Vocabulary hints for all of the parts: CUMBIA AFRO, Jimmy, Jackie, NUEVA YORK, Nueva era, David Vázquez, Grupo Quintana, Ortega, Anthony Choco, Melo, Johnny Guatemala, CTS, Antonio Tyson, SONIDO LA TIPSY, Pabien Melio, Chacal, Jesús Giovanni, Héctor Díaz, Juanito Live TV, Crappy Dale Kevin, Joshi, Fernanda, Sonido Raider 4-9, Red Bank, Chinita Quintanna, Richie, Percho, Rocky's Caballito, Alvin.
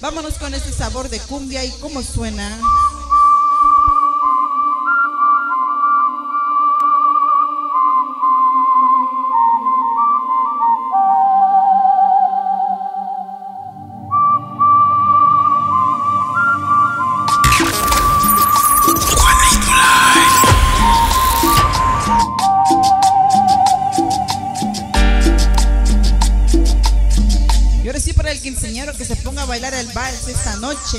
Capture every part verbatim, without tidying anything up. Vámonos con ese sabor de cumbia y cómo suena. Que se ponga a bailar el vals esta noche.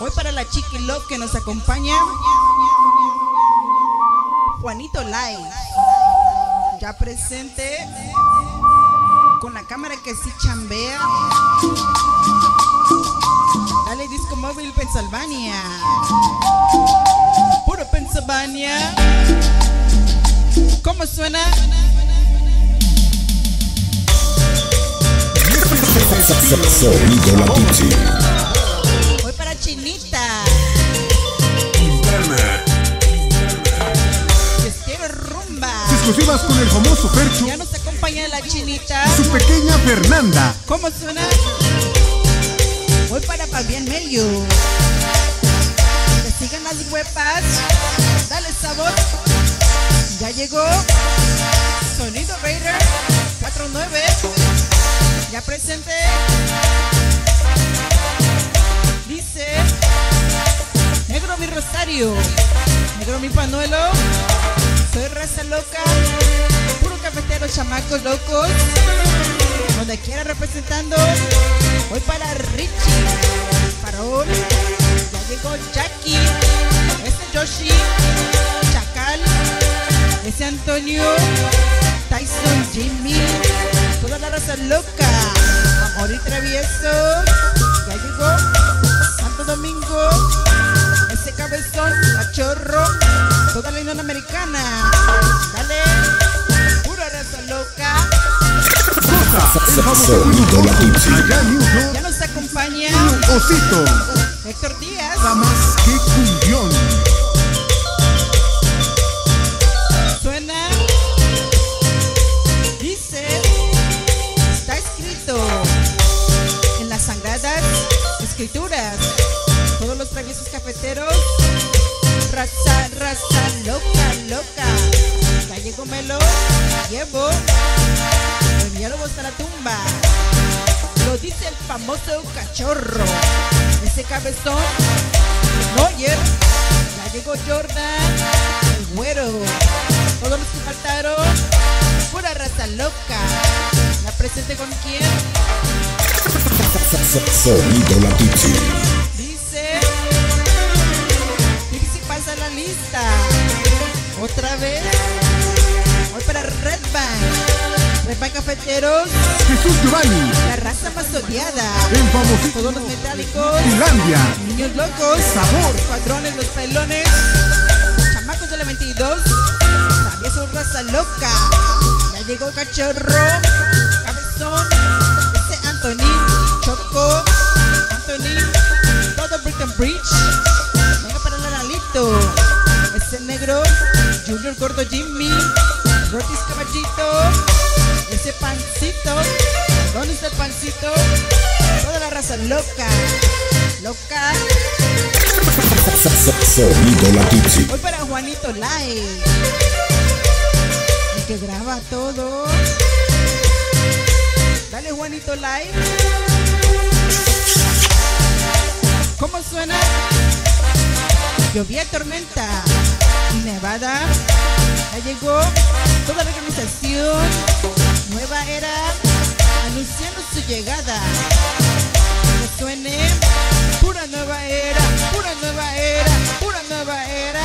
Hoy para la Chiqui Love que nos acompaña, Juanito Live, ya presente, con la cámara que sí chambea. Dale disco móvil Pensilvania, puro Pensilvania. ¿Cómo suena? Sonido Latino. Voy para Chinita Quintanna. Les quiero rumba. Exclusivas con el famoso Percho. Ya nos acompaña la Chinita. Su pequeña Fernanda. ¿Cómo suena? Voy para Pabien Melio. Que sigan las huepas. Dale sabor. Ya llegó Sonido Raider cuatro nueve. Ya presente. Dice: negro mi rosario, negro mi panuelo. Soy raza loca, puro cafetero, chamacos locos. Donde quiera representando. Voy para Richie, para hoy. Ya llegó Jackie, este Joshi, Chacal, ese Antonio Tyson, Jimmy. Toda la raza loca, amor y travieso. Ya llegó Santo Domingo, ese cabezón, cachorro. Toda la Unión Americana, dale, pura raza loca. Ya nos acompaña Osito, Héctor Díaz, la más que cumbión. Suena. Sangradas escrituras, todos los traviesos cafeteros, raza, raza, loca, loca. Ya llegó Melo, llevo, el diálogo hasta la tumba. Lo dice el famoso cachorro, ese cabezón, Noyer. Ya llegó Jordan, el güero, todos los que faltaron, pura raza loca. ¿La presente con quién? Sonido Latino. Dice, Richie pasa la lista. Otra vez. Voy para Red Bank. Red Bank cafeteros. Jesús Giovanni. La raza más odiada. El famoso. Todos los metálicos. Finlandia. Niños locos. Sabor. Los padrones, los pelones. Chamacos de la veintidós. También son raza loca. Ya llegó cachorro. Cabezón. Este Anthony Choco, Anthony, todo Brick and Bridge. Venga para el analito. Ese negro, Junior Gordo Jimmy, Rocky's Caballito. Ese pancito, ¿dónde está el pancito? Toda la raza loca, loca. Sonido Latino. Voy para Juanito Live, el que graba todo. Dale Juanito Live. ¿Cómo suena? Llovía tormenta y nevada. Ya llegó toda la organización. Nueva Era anunciando su llegada. Que suene pura nueva era, pura nueva era, pura nueva era.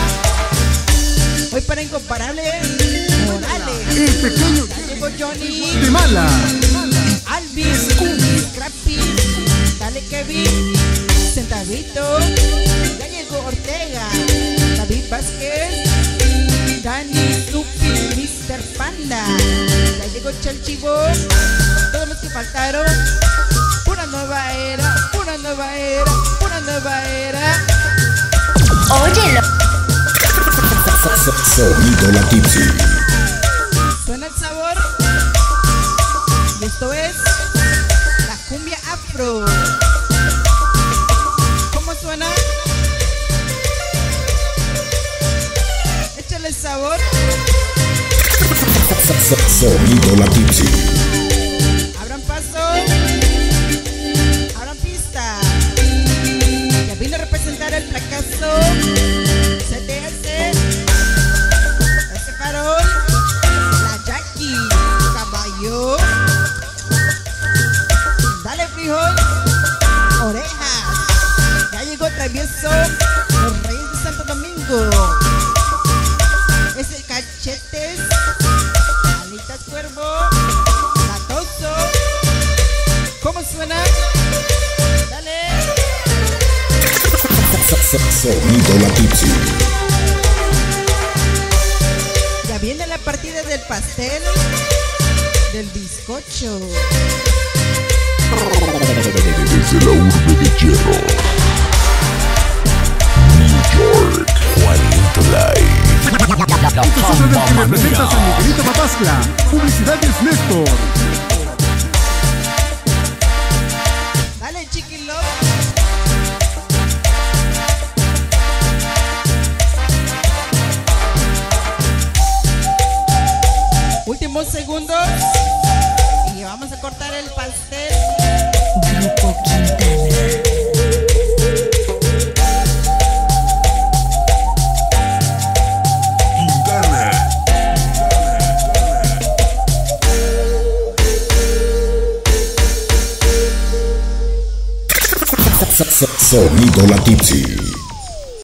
Hoy para incomparable Morales. El pequeño. Ya llegó Johnny Guatemala. Alvin, Crappy Dale Kevin. Sentadito, ya llegó Ortega, David Vázquez, Dani, Suki, mister Panda, ya llegó Chelchivo, todos los que faltaron, pura nueva era, pura nueva era, pura nueva era. Óyelo. Sonido Latino. Suena el sabor. Y esto es la cumbia afro. Sonido La Tipsy. Abran paso, abran pista. Ya vino a representar el fracaso C T S, este farol, la Jackie, caballo. Dale frijol, orejas. Ya llegó travieso, los Reyes de Santo Domingo. Es el cachetes, cuervo, matoso. ¿Cómo suena? Dale. Sonido La Tipsy. Ya viene la partida del pastel, del bizcocho. Desde la urbe de hierro, New York, Juanito Live. Estos son los que representa San Miguelito Papascla. Publicidades Néstor. Dale, chiquilón. Últimos segundos y vamos a cortar el pastel. Grupo Quintana. Sonido La Tipsy.